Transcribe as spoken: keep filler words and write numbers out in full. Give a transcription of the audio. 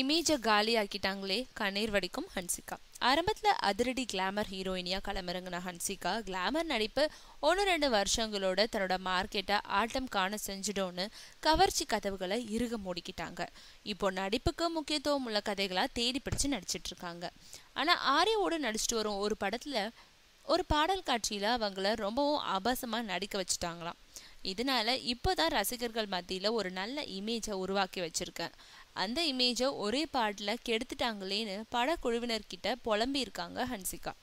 இமேஜை காலி ஆக்கிட்டாங்களே கண்ணீர் வடிக்கும் ஹன்சிகா. ஆரம்பத்தில் அதிரடி கிளாமர் ஹீரோயினியாக கிளம்புறங்கின ஹன்சிகா கிளாமர் நடிப்பு ஒன்று ரெண்டு வருஷங்களோட தன்னோட மார்க்கெட்டை ஆட்டம் காண செஞ்சிடும்னு கவர்ச்சி கதவுகளை இறுக மூடிக்கிட்டாங்க. இப்போ நடிப்புக்கு முக்கியத்துவம் உள்ள கதைகளாக தேடி பிடிச்சு நடிச்சிட்ருக்காங்க. ஆனால் ஆரியோடு நடிச்சிட்டு வரும் ஒரு படத்தில் ஒரு பாடல் காட்சியில் அவங்கள ரொம்பவும் ஆபாசமாக நடிக்க வச்சுட்டாங்களாம். இதனால் இப்போ தான் ரசிகர்கள் மத்தியில் ஒரு நல்ல இமேஜை உருவாக்கி வச்சுருக்கேன், அந்த இமேஜை ஒரே பாட்டில் கெடுத்துட்டாங்களேன்னு படக்குழுவினர்கிட்ட புலம்பியிருக்காங்க ஹன்சிகா.